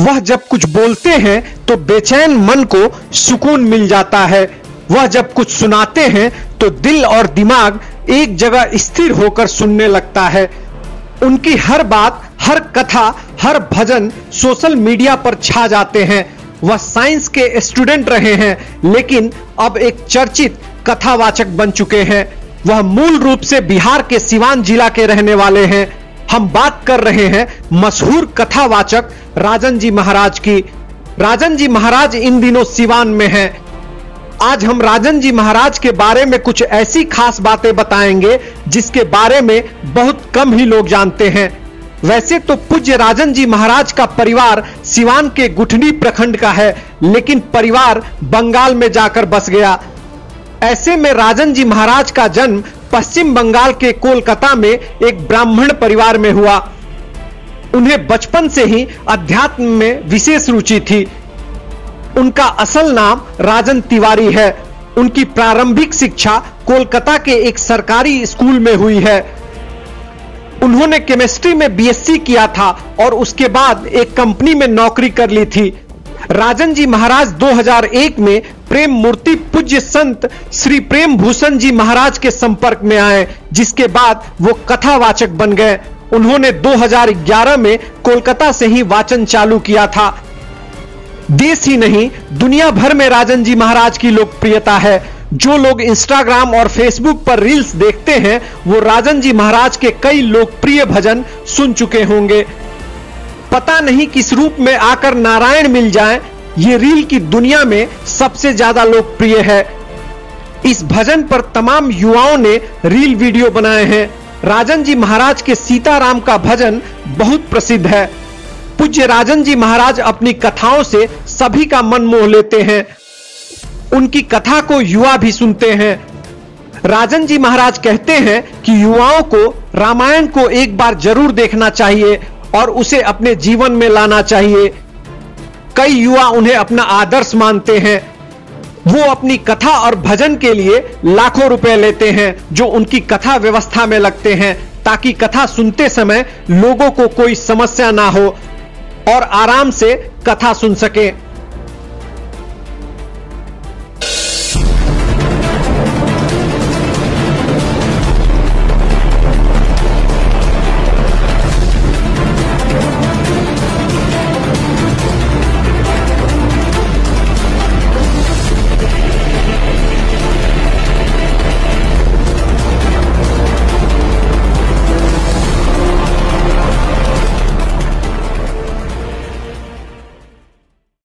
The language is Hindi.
वह जब कुछ बोलते हैं तो बेचैन मन को सुकून मिल जाता है, वह जब कुछ सुनाते हैं तो दिल और दिमाग एक जगह स्थिर होकर सुनने लगता है। उनकी हर बात, हर कथा, हर भजन सोशल मीडिया पर छा जाते हैं। वह साइंस के स्टूडेंट रहे हैं लेकिन अब एक चर्चित कथावाचक बन चुके हैं। वह मूल रूप से बिहार के सीवान जिला के रहने वाले हैं। हम बात कर रहे हैं मशहूर कथावाचक राजन जी महाराज की। राजन जी महाराज इन दिनों सीवान में हैं। आज हम राजन जी महाराज के बारे में कुछ ऐसी खास बातें बताएंगे जिसके बारे में बहुत कम ही लोग जानते हैं। वैसे तो पूज्य राजन जी महाराज का परिवार सीवान के गुठनी प्रखंड का है लेकिन परिवार बंगाल में जाकर बस गया। ऐसे में राजन जी महाराज का जन्म पश्चिम बंगाल के कोलकाता में एक ब्राह्मण परिवार में हुआ। उन्हें बचपन से ही अध्यात्म में विशेष रुचि थी। उनका असल नाम राजन तिवारी है। उनकी प्रारंभिक शिक्षा कोलकाता के एक सरकारी स्कूल में हुई है। उन्होंने केमिस्ट्री में बीएससी किया था और उसके बाद एक कंपनी में नौकरी कर ली थी। राजन जी महाराज 2001 में प्रेम मूर्ति पूज्य संत श्री प्रेम भूषण जी महाराज के संपर्क में आए, जिसके बाद वो कथावाचक बन गए। उन्होंने 2011 में कोलकाता से ही वाचन चालू किया था। देश ही नहीं, दुनिया भर में राजन जी महाराज की लोकप्रियता है। जो लोग इंस्टाग्राम और फेसबुक पर रील्स देखते हैं वो राजन जी महाराज के कई लोकप्रिय भजन सुन चुके होंगे। पता नहीं किस रूप में आकर नारायण मिल जाए, ये रील की दुनिया में सबसे ज्यादा लोकप्रिय है। इस भजन पर तमाम युवाओं ने रील वीडियो बनाए हैं। राजन जी महाराज के सीताराम का भजन बहुत प्रसिद्ध है। पूज्य राजन जी महाराज अपनी कथाओं से सभी का मन मोह लेते हैं। उनकी कथा को युवा भी सुनते हैं। राजन जी महाराज कहते हैं कि युवाओं को रामायण को एक बार जरूर देखना चाहिए और उसे अपने जीवन में लाना चाहिए। कई युवा उन्हें अपना आदर्श मानते हैं। वो अपनी कथा और भजन के लिए लाखों रुपए लेते हैं जो उनकी कथा व्यवस्था में लगते हैं, ताकि कथा सुनते समय लोगों को कोई समस्या ना हो और आराम से कथा सुन सके।